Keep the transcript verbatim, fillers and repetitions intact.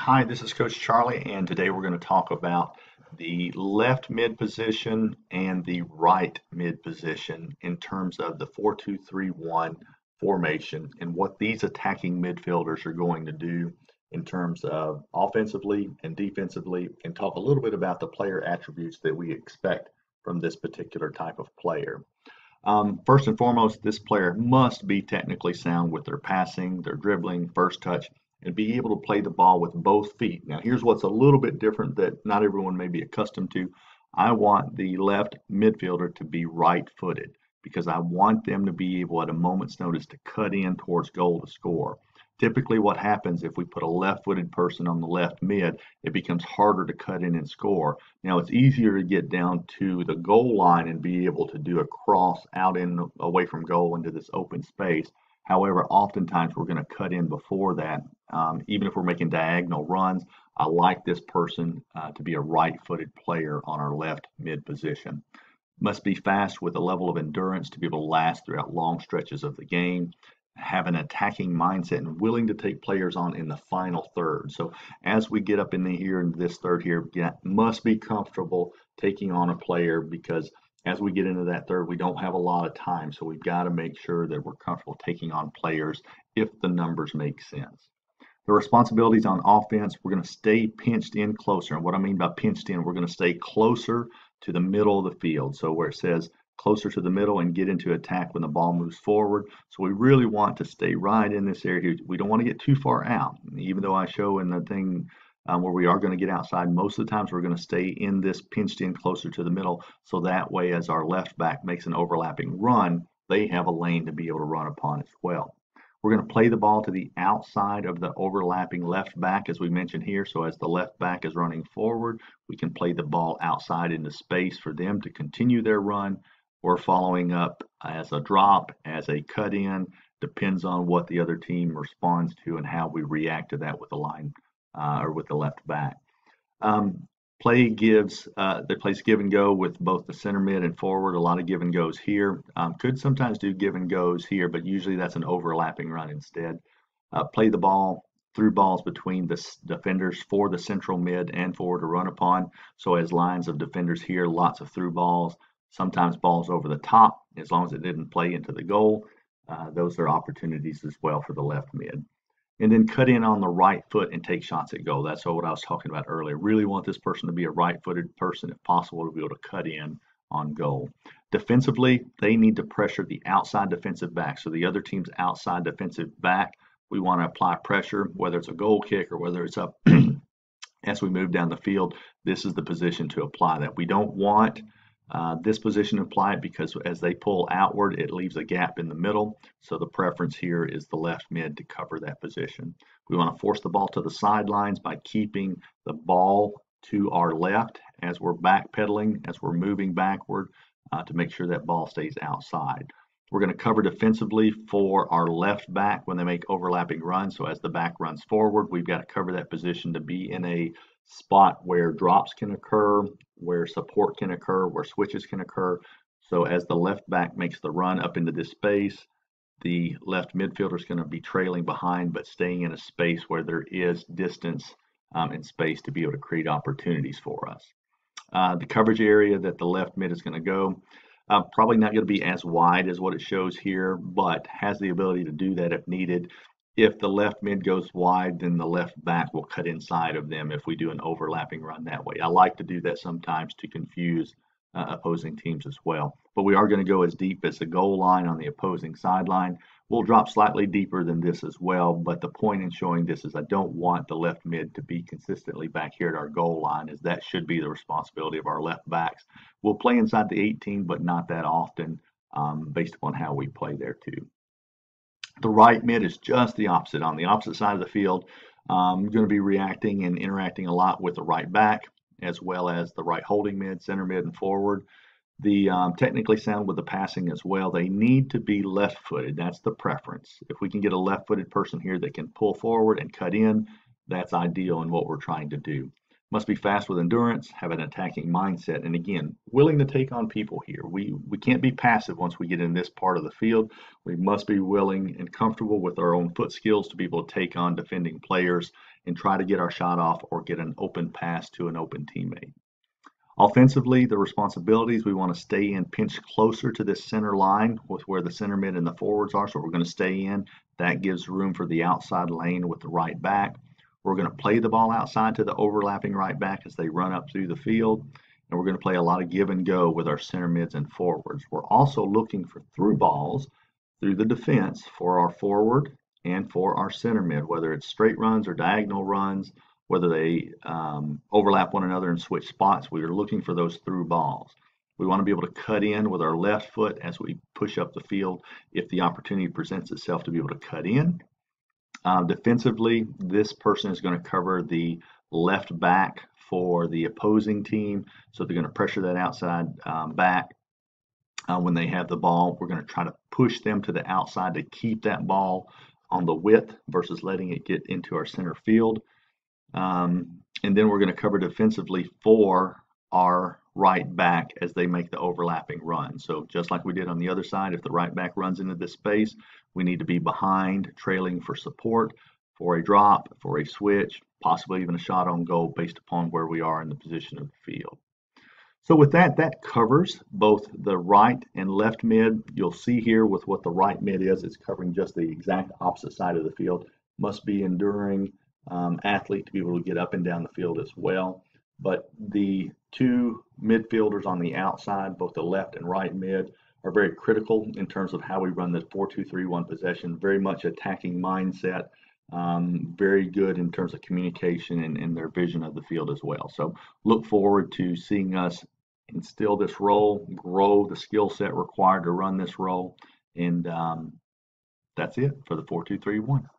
Hi, this is Coach Charlie, and today we're going to talk about the left mid position and the right mid position in terms of the four two three one formation and what these attacking midfielders are going to do in terms of offensively and defensively, and talk a little bit about the player attributes that we expect from this particular type of player. Um, first and foremost, this player must be technically sound with their passing, their dribbling, first touch, and be able to play the ball with both feet. Now, here's what's a little bit different that not everyone may be accustomed to. I want the left midfielder to be right-footed because I want them to be able at a moment's notice to cut in towards goal to score. Typically what happens if we put a left-footed person on the left mid, it becomes harder to cut in and score. Now, it's easier to get down to the goal line and be able to do a cross out in away from goal into this open space. However, oftentimes we're going to cut in before that. Um, even if we're making diagonal runs, I like this person uh, to be a right-footed player on our left mid position. Must be fast with a level of endurance to be able to last throughout long stretches of the game. Have an attacking mindset and willing to take players on in the final third. So as we get up in the here and this third here, get, must be comfortable taking on a player because as we get into that third, we don't have a lot of time, so we've got to make sure that we're comfortable taking on players if the numbers make sense. The responsibilities on offense, we're going to stay pinched in closer. And what I mean by pinched in, we're going to stay closer to the middle of the field. So where it says closer to the middle and get into attack when the ball moves forward. So we really want to stay right in this area here. We don't want to get too far out. Even though I show in the thing Um, where we are going to get outside, most of the times we're going to stay in this pinched in closer to the middle, so that way as our left back makes an overlapping run, they have a lane to be able to run upon as well. We're going to play the ball to the outside of the overlapping left back, as we mentioned here, so as the left back is running forward, we can play the ball outside into space for them to continue their run, or following up as a drop, as a cut in, depends on what the other team responds to and how we react to that with the line. Uh, or with the left back. Um, play gives, uh, they plays give and go with both the center mid and forward, a lot of give and goes here. Um, could sometimes do give and goes here, but usually that's an overlapping run instead. Uh, play the ball through balls between the defenders for the central mid and forward to run upon. So as lines of defenders here, lots of through balls, sometimes balls over the top, as long as it didn't play into the goal. Uh, those are opportunities as well for the left mid. And then cut in on the right foot and take shots at goal. That's what I was talking about earlier. Really want this person to be a right-footed person, if possible, to be able to cut in on goal. Defensively, they need to pressure the outside defensive back. So the other team's outside defensive back, we want to apply pressure, whether it's a goal kick or whether it's up as we move down the field. This is the position to apply that. We don't want Uh, this position applied because as they pull outward, it leaves a gap in the middle. So the preference here is the left mid to cover that position. We want to force the ball to the sidelines by keeping the ball to our left as we're backpedaling, as we're moving backward uh, to make sure that ball stays outside. We're going to cover defensively for our left back when they make overlapping runs. So as the back runs forward, we've got to cover that position to be in a spot where drops can occur, where support can occur, where switches can occur. So as the left back makes the run up into this space, the left midfielder is going to be trailing behind, but staying in a space where there is distance um, and space to be able to create opportunities for us. Uh, the coverage area that the left mid is going to go, uh, probably not going to be as wide as what it shows here, but has the ability to do that if needed. If the left mid goes wide, then the left back will cut inside of them if we do an overlapping run that way. I like to do that sometimes to confuse uh, opposing teams as well. But we are going to go as deep as the goal line on the opposing sideline. We'll drop slightly deeper than this as well, but the point in showing this is I don't want the left mid to be consistently back here at our goal line, as that should be the responsibility of our left backs. We'll play inside the eighteen, but not that often um, based upon how we play there too. The right mid is just the opposite. On the opposite side of the field, um, going to be reacting and interacting a lot with the right back, as well as the right holding mid, center mid, and forward. The um, technically sound with the passing as well. They need to be left-footed. That's the preference. If we can get a left-footed person here that can pull forward and cut in, that's ideal in what we're trying to do. Must be fast with endurance, have an attacking mindset, and again, willing to take on people here. We we can't be passive once we get in this part of the field. We must be willing and comfortable with our own foot skills to be able to take on defending players and try to get our shot off or get an open pass to an open teammate. Offensively, the responsibilities, we want to stay in, pinch closer to this center line with where the center mid and the forwards are, so we're going to stay in. That gives room for the outside lane with the right back. We're going to play the ball outside to the overlapping right back as they run up through the field, and we're going to play a lot of give and go with our center mids and forwards. We're also looking for through balls through the defense for our forward and for our center mid, whether it's straight runs or diagonal runs, whether they um, overlap one another and switch spots. We are looking for those through balls. We want to be able to cut in with our left foot as we push up the field if the opportunity presents itself to be able to cut in. Uh, defensively, this person is going to cover the left back for the opposing team, so they're going to pressure that outside um, back. Uh, when they have the ball, we're going to try to push them to the outside to keep that ball on the width versus letting it get into our center field. Um, and then we're going to cover defensively for our right back as they make the overlapping run. So just like we did on the other side, if the right back runs into this space, we need to be behind, trailing for support, for a drop, for a switch, possibly even a shot on goal based upon where we are in the position of the field. So with that, that covers both the right and left mid. You'll see here with what the right mid is, it's covering just the exact opposite side of the field. Must be enduring Um, athlete to be able to get up and down the field as well. But the two midfielders on the outside, both the left and right mid, are very critical in terms of how we run the four two three one possession. Very much attacking mindset, um, very good in terms of communication and, and their vision of the field as well. So look forward to seeing us instill this role, grow the skill set required to run this role, and um, that's it for the four two three one.